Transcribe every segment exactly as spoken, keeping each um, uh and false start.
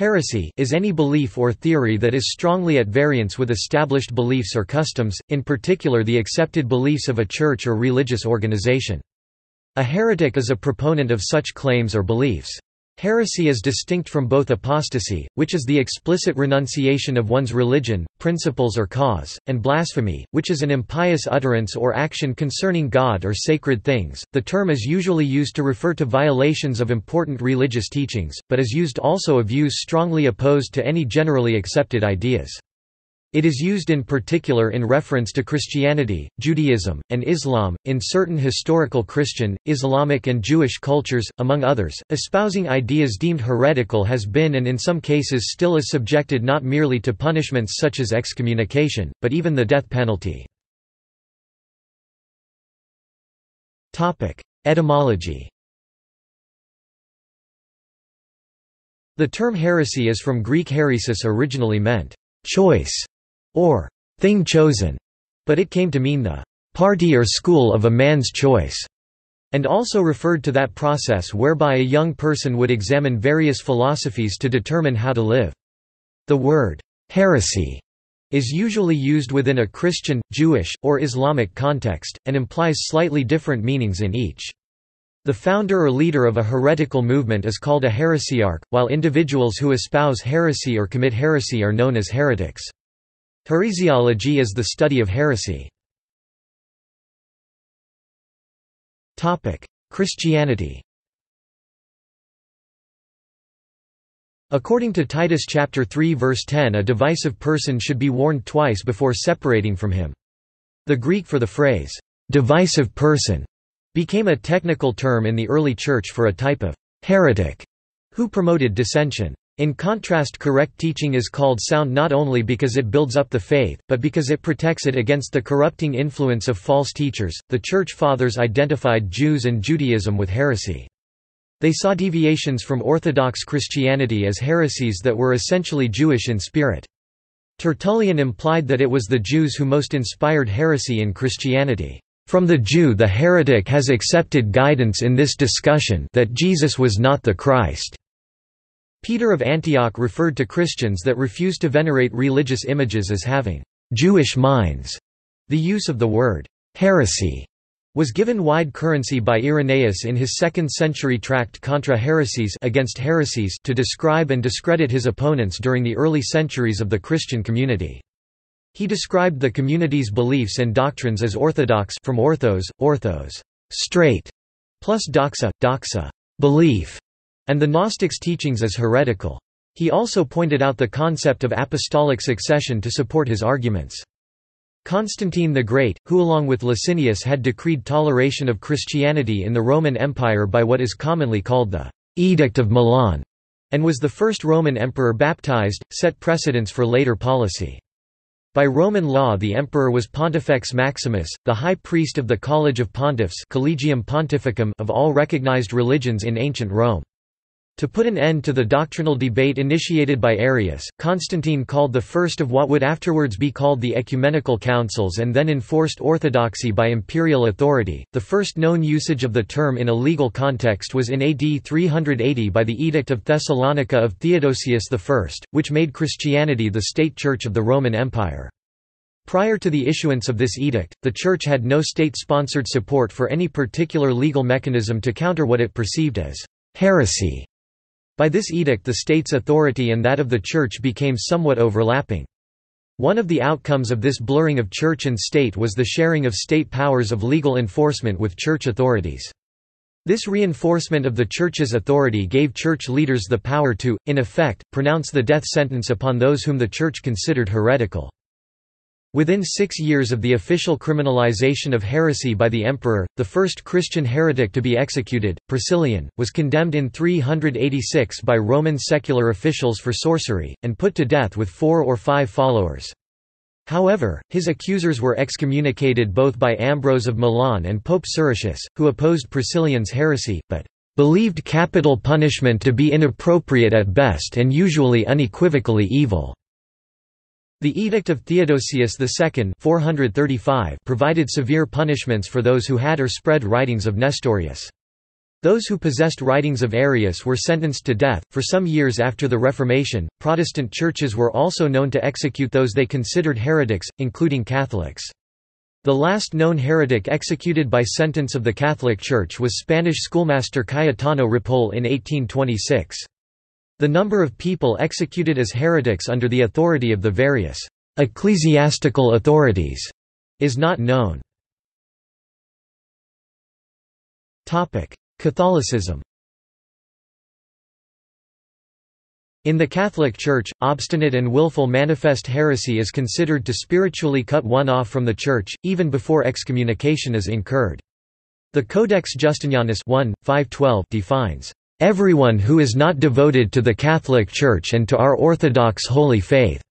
Heresy is any belief or theory that is strongly at variance with established beliefs or customs, in particular the accepted beliefs of a church or religious organization. A heretic is a proponent of such claims or beliefs. Heresy is distinct from both apostasy, which is the explicit renunciation of one's religion, principles or cause, and blasphemy, which is an impious utterance or action concerning God or sacred things. The term is usually used to refer to violations of important religious teachings, but is used also of use strongly opposed to any generally accepted ideas. It is used in particular in reference to Christianity, Judaism, and Islam, in certain historical Christian, Islamic and Jewish cultures, among others. Espousing ideas deemed heretical has been and in some cases still is subjected not merely to punishments such as excommunication, but even the death penalty. Etymology. The term heresy is from Greek heresis, originally meant choice or thing chosen, but it came to mean the party or school of a man's choice, and also referred to that process whereby a young person would examine various philosophies to determine how to live. The word heresy is usually used within a Christian, Jewish, or Islamic context, and implies slightly different meanings in each. The founder or leader of a heretical movement is called a heresiarch, while individuals who espouse heresy or commit heresy are known as heretics. Heresiology is the study of heresy. Christianity. According to Titus chapter three verse ten, a divisive person should be warned twice before separating from him. The Greek for the phrase, "divisive person," became a technical term in the early Church for a type of heretic who promoted dissension. In contrast, correct teaching is called sound not only because it builds up the faith, but because it protects it against the corrupting influence of false teachers. The Church Fathers identified Jews and Judaism with heresy. They saw deviations from Orthodox Christianity as heresies that were essentially Jewish in spirit. Tertullian implied that it was the Jews who most inspired heresy in Christianity. From the Jew the heretic has accepted guidance in this discussion that Jesus was not the Christ. Peter of Antioch referred to Christians that refuse to venerate religious images as having Jewish minds. The use of the word heresy was given wide currency by Irenaeus in his second century tract Contra Heresies against heresies to describe and discredit his opponents during the early centuries of the Christian community. He described the community's beliefs and doctrines as orthodox, from orthos, orthos, straight, plus doxa, doxa, belief, and the Gnostics' teachings as heretical. He also pointed out the concept of apostolic succession to support his arguments. Constantine the Great, who along with Licinius had decreed toleration of Christianity in the Roman Empire by what is commonly called the Edict of Milan, and was the first Roman emperor baptized, set precedents for later policy. By Roman law the emperor was Pontifex Maximus, the high priest of the College of Pontiffs, Collegium Pontificum, of all recognized religions in ancient Rome. To put an end to the doctrinal debate initiated by Arius, Constantine called the first of what would afterwards be called the ecumenical councils and then enforced orthodoxy by imperial authority. The first known usage of the term in a legal context was in A D three hundred eighty by the Edict of Thessalonica of Theodosius the First, which made Christianity the state church of the Roman Empire. Prior to the issuance of this edict, the church had no state-sponsored support for any particular legal mechanism to counter what it perceived as heresy. By this edict the state's authority and that of the church became somewhat overlapping. One of the outcomes of this blurring of church and state was the sharing of state powers of legal enforcement with church authorities. This reinforcement of the church's authority gave church leaders the power to, in effect, pronounce the death sentence upon those whom the church considered heretical. Within six years of the official criminalization of heresy by the emperor, the first Christian heretic to be executed, Priscillian, was condemned in three hundred eighty-six by Roman secular officials for sorcery, and put to death with four or five followers. However, his accusers were excommunicated both by Ambrose of Milan and Pope Siricius, who opposed Priscillian's heresy, but believed capital punishment to be inappropriate at best and usually unequivocally evil. The Edict of Theodosius the Second four hundred thirty-five provided severe punishments for those who had or spread writings of Nestorius. Those who possessed writings of Arius were sentenced to death. For some years after the Reformation, Protestant churches were also known to execute those they considered heretics, including Catholics. The last known heretic executed by sentence of the Catholic Church was Spanish schoolmaster Cayetano Ripoll in eighteen twenty-six. The number of people executed as heretics under the authority of the various ecclesiastical authorities is not known. Catholicism. In the Catholic Church, obstinate and willful manifest heresy is considered to spiritually cut one off from the Church, even before excommunication is incurred. The Codex Justinianus one, five twelve defines, "...everyone who is not devoted to the Catholic Church and to our Orthodox holy faith,"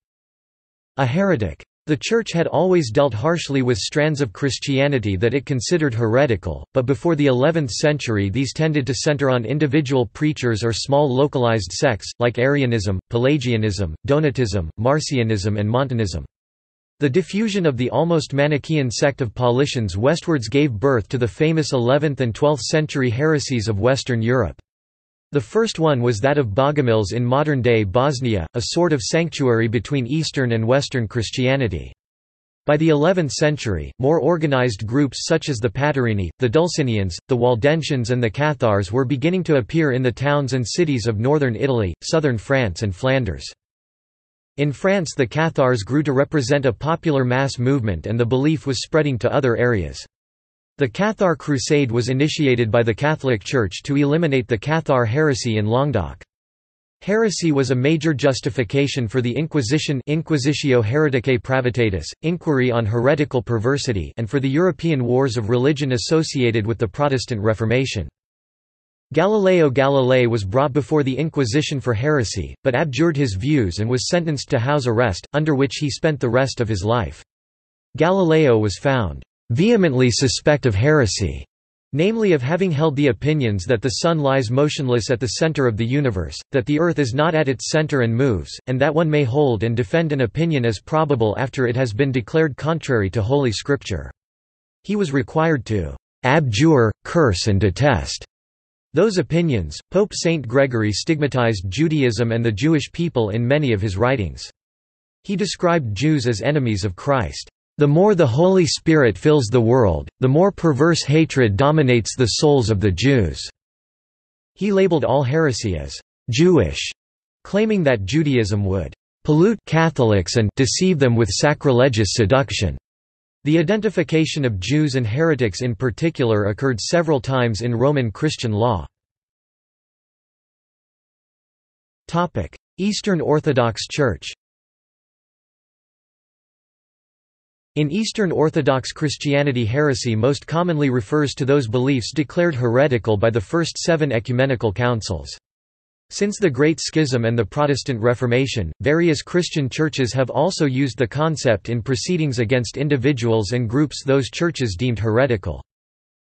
a heretic. The Church had always dealt harshly with strands of Christianity that it considered heretical, but before the eleventh century these tended to center on individual preachers or small localized sects, like Arianism, Pelagianism, Donatism, Marcionism and Montanism. The diffusion of the almost Manichaean sect of Paulicians westwards gave birth to the famous eleventh and twelfth century heresies of Western Europe. The first one was that of Bogomils in modern-day Bosnia, a sort of sanctuary between Eastern and Western Christianity. By the eleventh century, more organized groups such as the Paterini, the Dulcinians, the Waldensians and the Cathars were beginning to appear in the towns and cities of northern Italy, southern France and Flanders. In France the Cathars grew to represent a popular mass movement and the belief was spreading to other areas. The Cathar Crusade was initiated by the Catholic Church to eliminate the Cathar heresy in Languedoc. Heresy was a major justification for the Inquisition, Inquisitio Hereticae Pravitatis, inquiry on heretical perversity, and for the European wars of religion associated with the Protestant Reformation. Galileo Galilei was brought before the Inquisition for heresy, but abjured his views and was sentenced to house arrest, under which he spent the rest of his life. Galileo was found vehemently suspect of heresy, namely of having held the opinions that the sun lies motionless at the center of the universe, that the earth is not at its center and moves, and that one may hold and defend an opinion as probable after it has been declared contrary to Holy Scripture. He was required to abjure, curse and detest those opinions. Pope Saint Gregory stigmatized Judaism and the Jewish people in many of his writings. He described Jews as enemies of Christ. The more the Holy Spirit fills the world, the more perverse hatred dominates the souls of the Jews." He labeled all heresy as «Jewish», claiming that Judaism would «pollute Catholics and deceive them with sacrilegious seduction». The identification of Jews and heretics in particular occurred several times in Roman Christian law. Eastern Orthodox Church. In Eastern Orthodox Christianity, heresy most commonly refers to those beliefs declared heretical by the first seven ecumenical councils. Since the Great Schism and the Protestant Reformation, various Christian churches have also used the concept in proceedings against individuals and groups those churches deemed heretical.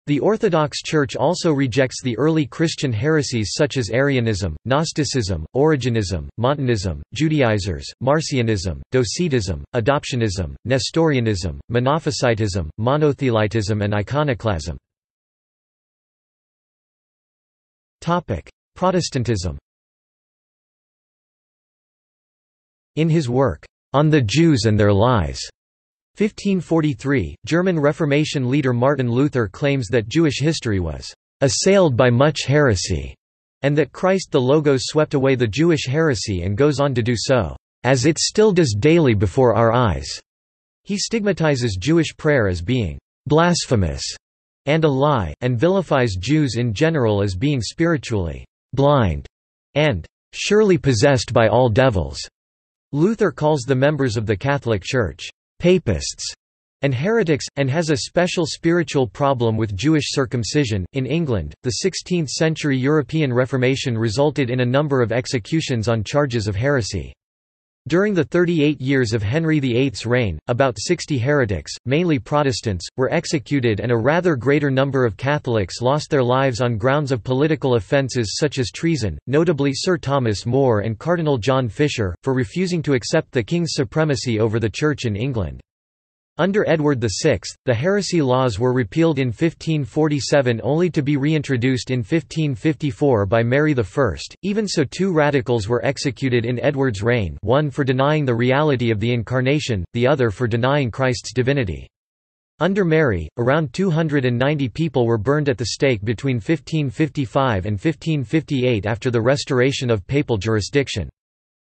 The Orthodox Church also rejects the early Christian heresies such as Arianism, Gnosticism, Origenism, Montanism, Judaizers, Marcionism, Docetism, Adoptionism, Nestorianism, Monophysitism, Monothelitism and Iconoclasm. Protestantism. In his work, "On the Jews and Their Lies," fifteen forty-three, German Reformation leader Martin Luther claims that Jewish history was "assailed by much heresy," and that Christ the Logos swept away the Jewish heresy and goes on to do so, "as it still does daily before our eyes." He stigmatizes Jewish prayer as being "blasphemous" and a lie, and vilifies Jews in general as being spiritually "blind" and "surely possessed by all devils." Luther calls the members of the Catholic Church papists and heretics, and has a special spiritual problem with Jewish circumcision. In England, the sixteenth century European Reformation resulted in a number of executions on charges of heresy. During the thirty-eight years of Henry the eighth's reign, about sixty heretics, mainly Protestants, were executed, and a rather greater number of Catholics lost their lives on grounds of political offences such as treason, notably Sir Thomas More and Cardinal John Fisher, for refusing to accept the king's supremacy over the Church in England. Under Edward the Sixth, the heresy laws were repealed in fifteen forty-seven only to be reintroduced in fifteen fifty-four by Mary the First, even so two radicals were executed in Edward's reign, one for denying the reality of the Incarnation, the other for denying Christ's divinity. Under Mary, around two hundred ninety people were burned at the stake between fifteen fifty-five and fifteen fifty-eight after the restoration of papal jurisdiction.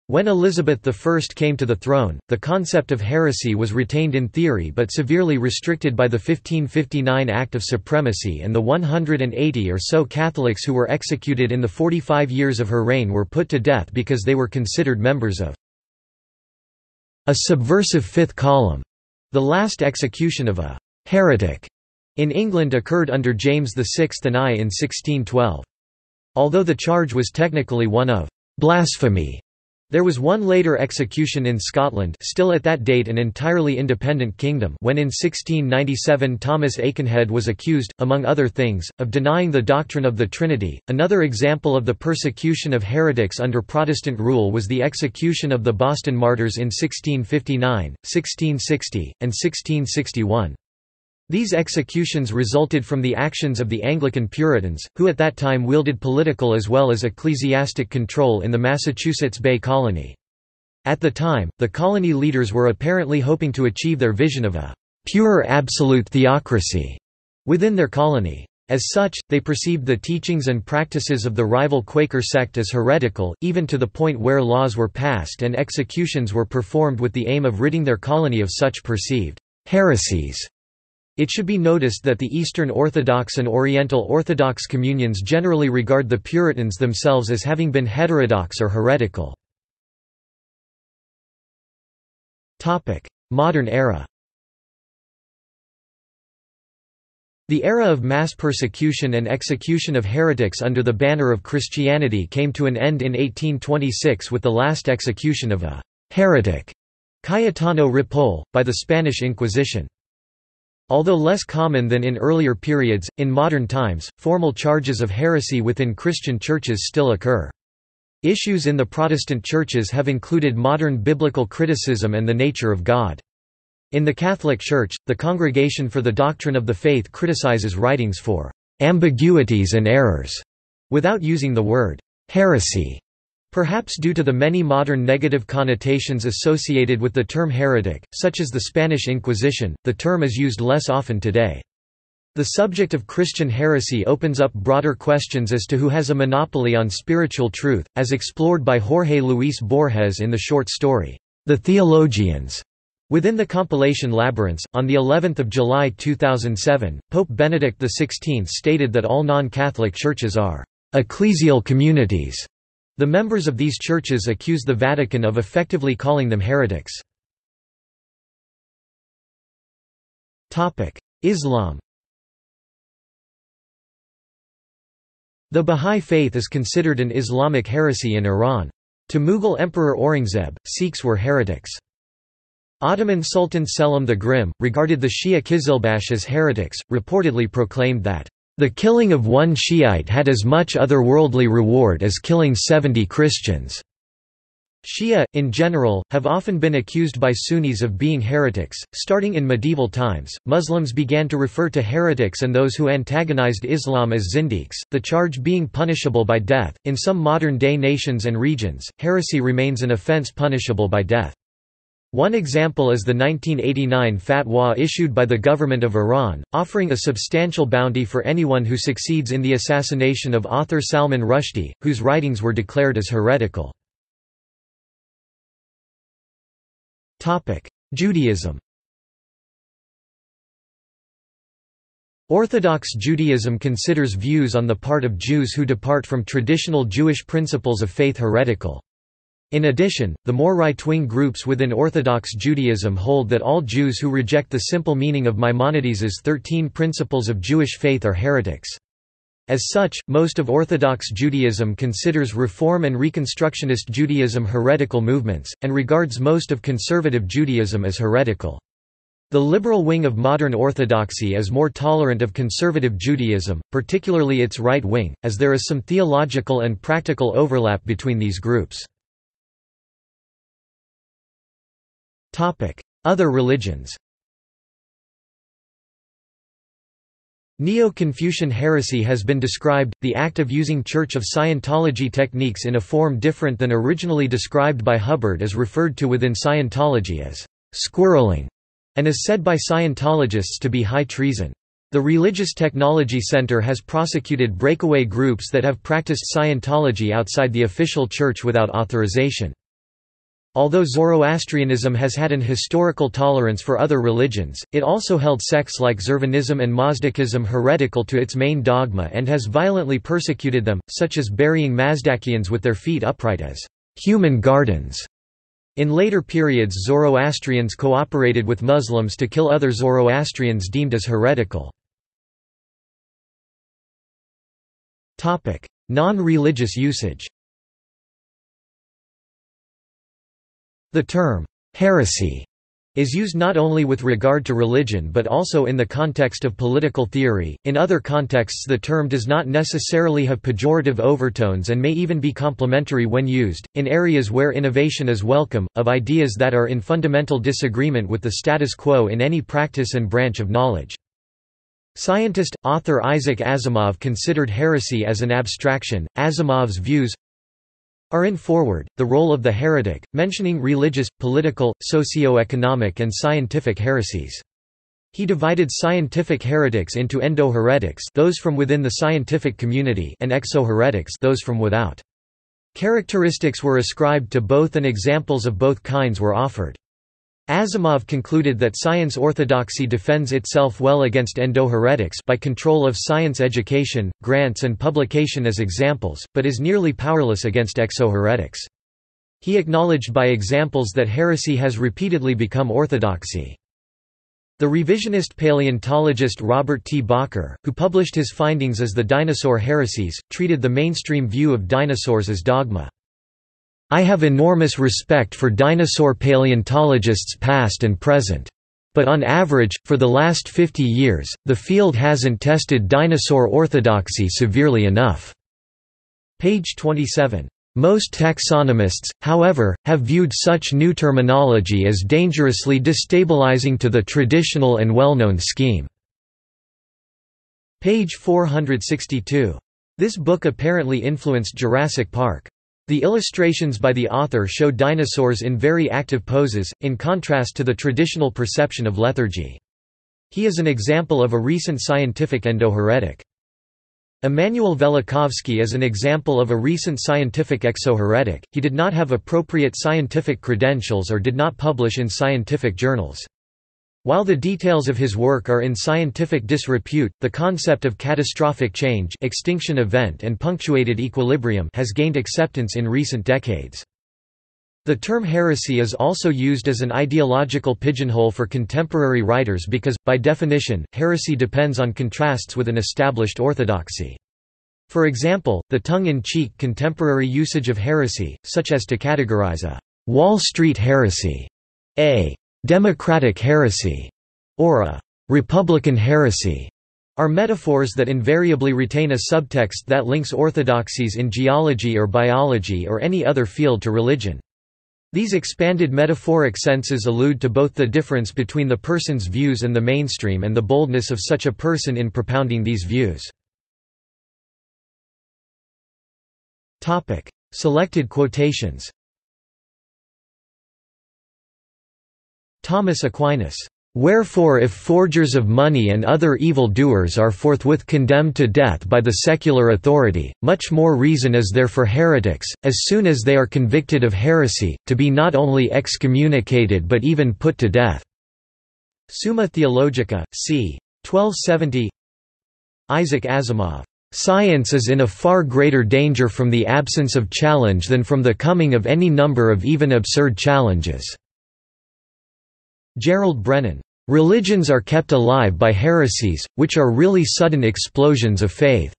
When Elizabeth the First came to the throne, the concept of heresy was retained in theory but severely restricted by the fifteen fifty-nine Act of Supremacy, and the one hundred eighty or so Catholics who were executed in the forty-five years of her reign were put to death because they were considered members of a subversive fifth column. The last execution of a «heretic» in England occurred under James the Sixth and I in sixteen twelve. Although the charge was technically one of «blasphemy», there was one later execution in Scotland, still at that date an entirely independent kingdom, when in sixteen ninety-seven Thomas Aikenhead was accused, among other things, of denying the doctrine of the Trinity. Another example of the persecution of heretics under Protestant rule was the execution of the Boston martyrs in sixteen fifty-nine, sixteen sixty, and sixteen sixty-one. These executions resulted from the actions of the Anglican Puritans, who at that time wielded political as well as ecclesiastic control in the Massachusetts Bay Colony. At the time, the colony leaders were apparently hoping to achieve their vision of a pure absolute theocracy within their colony. As such, they perceived the teachings and practices of the rival Quaker sect as heretical, even to the point where laws were passed and executions were performed with the aim of ridding their colony of such perceived heresies. It should be noticed that the Eastern Orthodox and Oriental Orthodox communions generally regard the Puritans themselves as having been heterodox or heretical. Modern era. The era of mass persecution and execution of heretics under the banner of Christianity came to an end in eighteen twenty-six with the last execution of a «heretic» Cayetano Ripoll, by the Spanish Inquisition. Although less common than in earlier periods, in modern times, formal charges of heresy within Christian churches still occur. Issues in the Protestant churches have included modern biblical criticism and the nature of God. In the Catholic Church, the Congregation for the Doctrine of the Faith criticizes writings for ambiguities and errors, without using the word heresy. Perhaps due to the many modern negative connotations associated with the term heretic, such as the Spanish Inquisition, the term is used less often today. The subject of Christian heresy opens up broader questions as to who has a monopoly on spiritual truth, as explored by Jorge Luis Borges in the short story, The Theologians, within the compilation Labyrinths. On the eleventh of July two thousand seven, Pope Benedict the Sixteenth stated that all non-Catholic churches are ecclesial communities. The members of these churches accuse the Vatican of effectively calling them heretics. Islam. The Bahá'í Faith is considered an Islamic heresy in Iran. To Mughal Emperor Aurangzeb, Sikhs were heretics. Ottoman Sultan Selim the Grim regarded the Shia Kizilbash as heretics, reportedly proclaimed that the killing of one Shiite had as much otherworldly reward as killing seventy Christians. Shia, in general, have often been accused by Sunnis of being heretics. Starting in medieval times, Muslims began to refer to heretics and those who antagonized Islam as zindiqs, the charge being punishable by death. In some modern-day nations and regions, heresy remains an offense punishable by death. One example is the nineteen eighty-nine fatwa issued by the government of Iran, offering a substantial bounty for anyone who succeeds in the assassination of author Salman Rushdie, whose writings were declared as heretical. Judaism. Orthodox Judaism considers views on the part of Jews who depart from traditional Jewish principles of faith heretical. In addition, the more right-wing groups within Orthodox Judaism hold that all Jews who reject the simple meaning of Maimonides' thirteen principles of Jewish faith are heretics. As such, most of Orthodox Judaism considers Reform and Reconstructionist Judaism heretical movements, and regards most of Conservative Judaism as heretical. The liberal wing of modern Orthodoxy is more tolerant of Conservative Judaism, particularly its right wing, as there is some theological and practical overlap between these groups. Other religions. Neo-Confucian heresy has been described, the act of using Church of Scientology techniques in a form different than originally described by Hubbard is referred to within Scientology as «squirreling» and is said by Scientologists to be high treason. The Religious Technology Center has prosecuted breakaway groups that have practiced Scientology outside the official church without authorization. Although Zoroastrianism has had an historical tolerance for other religions, it also held sects like Zervanism and Mazdakism heretical to its main dogma and has violently persecuted them, such as burying Mazdakians with their feet upright as human gardens. In later periods, Zoroastrians cooperated with Muslims to kill other Zoroastrians deemed as heretical. Topic: Non-religious usage. The term, heresy, is used not only with regard to religion but also in the context of political theory. In other contexts, the term does not necessarily have pejorative overtones and may even be complimentary when used, in areas where innovation is welcome, of ideas that are in fundamental disagreement with the status quo in any practice and branch of knowledge. Scientist, author Isaac Asimov considered heresy as an abstraction. Asimov's views are in Forward, the Role of the Heretic, mentioning religious, political, socio-economic and scientific heresies. He divided scientific heretics into endoheretics, those from within the scientific community, and exoheretics, those from without. Characteristics were ascribed to both and examples of both kinds were offered. Asimov concluded that science orthodoxy defends itself well against endoheretics by control of science education, grants and publication as examples, but is nearly powerless against exoheretics. He acknowledged by examples that heresy has repeatedly become orthodoxy. The revisionist paleontologist Robert T. Bacher, who published his findings as The Dinosaur Heresies, treated the mainstream view of dinosaurs as dogma. I have enormous respect for dinosaur paleontologists past and present. But on average, for the last fifty years, the field hasn't tested dinosaur orthodoxy severely enough." page twenty-seven. Most taxonomists, however, have viewed such new terminology as dangerously destabilizing to the traditional and well-known scheme. page four sixty-two. This book apparently influenced Jurassic Park. The illustrations by the author show dinosaurs in very active poses, in contrast to the traditional perception of lethargy. He is an example of a recent scientific endoheretic. Emanuel Velikovsky is an example of a recent scientific exoheretic. He did not have appropriate scientific credentials or did not publish in scientific journals. While the details of his work are in scientific disrepute, the concept of catastrophic change, extinction event and punctuated equilibrium has gained acceptance in recent decades. The term heresy is also used as an ideological pigeonhole for contemporary writers because, by definition, heresy depends on contrasts with an established orthodoxy. For example, the tongue-in-cheek contemporary usage of heresy, such as to categorize a Wall Street heresy, a Democratic heresy, or a Republican heresy, are metaphors that invariably retain a subtext that links orthodoxies in geology or biology or any other field to religion. These expanded metaphoric senses allude to both the difference between the person's views and the mainstream and the boldness of such a person in propounding these views. Topic: Selected quotations. Thomas Aquinas, "Wherefore if forgers of money and other evil-doers are forthwith condemned to death by the secular authority, much more reason is there for heretics, as soon as they are convicted of heresy, to be not only excommunicated but even put to death." Summa Theologica, c. twelve seventy. Isaac Asimov, "Science is in a far greater danger from the absence of challenge than from the coming of any number of even absurd challenges." Gerald Brennan, "Religions are kept alive by heresies, which are really sudden explosions of faith.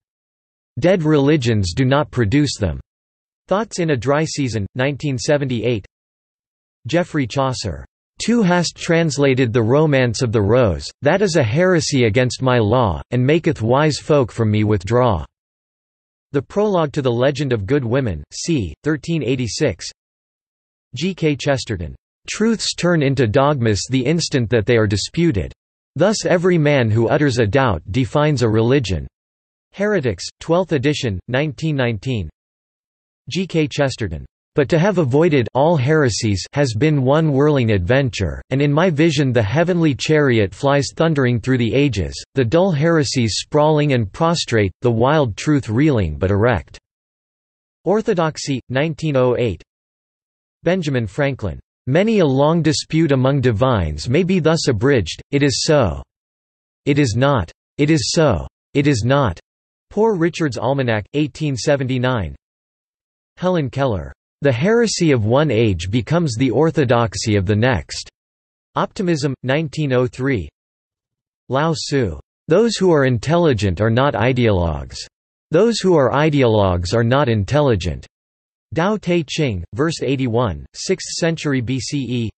Dead religions do not produce them." Thoughts in a Dry Season, nineteen seventy-eight. Geoffrey Chaucer, "Too hast translated the romance of the rose, that is a heresy against my law, and maketh wise folk from me withdraw." The Prologue to the Legend of Good Women, c. thirteen eighty-six. G. K. Chesterton, "Truths turn into dogmas the instant that they are disputed. Thus every man who utters a doubt defines a religion. Heretics, twelfth edition, nineteen nineteen. G K Chesterton. But to have avoided all heresies has been one whirling adventure, and in my vision the heavenly chariot flies thundering through the ages, the dull heresies sprawling and prostrate, the wild truth reeling but erect. Orthodoxy, nineteen oh eight. Benjamin Franklin. Many a long dispute among divines may be thus abridged, it is so. It is not. It is so. It is not. Poor Richard's Almanac, eighteen seventy-nine. Helen Keller. The heresy of one age becomes the orthodoxy of the next. Optimism, nineteen oh three. Lao Tzu. Those who are intelligent are not ideologues. Those who are ideologues are not intelligent. Tao Te Ching, verse eighty-one, sixth century B C E.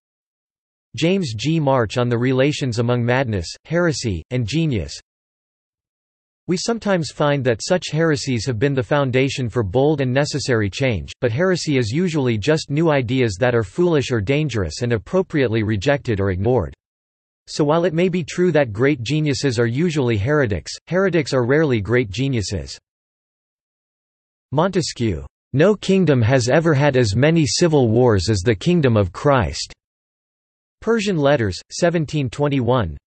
James G. March on the relations among madness, heresy, and genius. We sometimes find that such heresies have been the foundation for bold and necessary change, but heresy is usually just new ideas that are foolish or dangerous and appropriately rejected or ignored. So while it may be true that great geniuses are usually heretics, heretics are rarely great geniuses. Montesquieu. No kingdom has ever had as many civil wars as the kingdom of Christ. Persian Letters, seventeen twenty-one.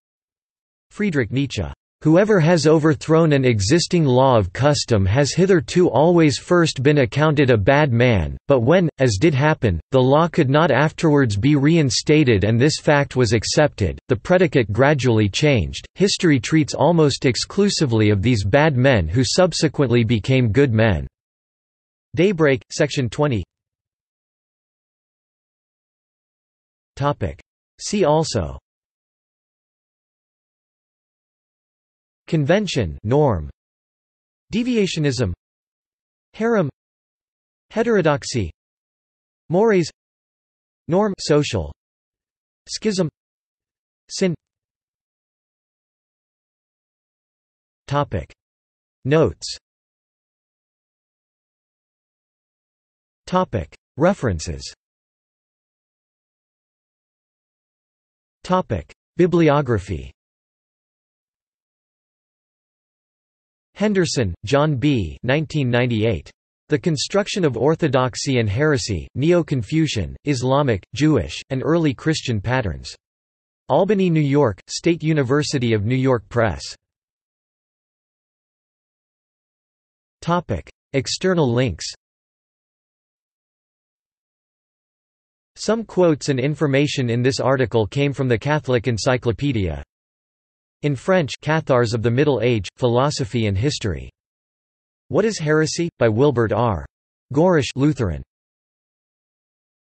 Friedrich Nietzsche. Whoever has overthrown an existing law of custom has hitherto always first been accounted a bad man, but when, as did happen, the law could not afterwards be reinstated and this fact was accepted, the predicate gradually changed. History treats almost exclusively of these bad men who subsequently became good men. Daybreak, section twenty. Topic. See also. Convention, norm. Deviationism. Harem. Heterodoxy. Mores. Norm, social. Schism. Sin. Topic. Notes. Topic. References. Topic. Bibliography. Henderson, John B. nineteen ninety-eight. The Construction of Orthodoxy and Heresy, Neo-Confucian, Islamic, Jewish, and Early Christian Patterns. Albany, New York, State University of New York Press. Topic. External links. Some quotes and information in this article came from the Catholic Encyclopedia. In French, Cathars of the Middle Age, Philosophy and History. What is Heresy? By Wilbert R. Gorish, Lutheran.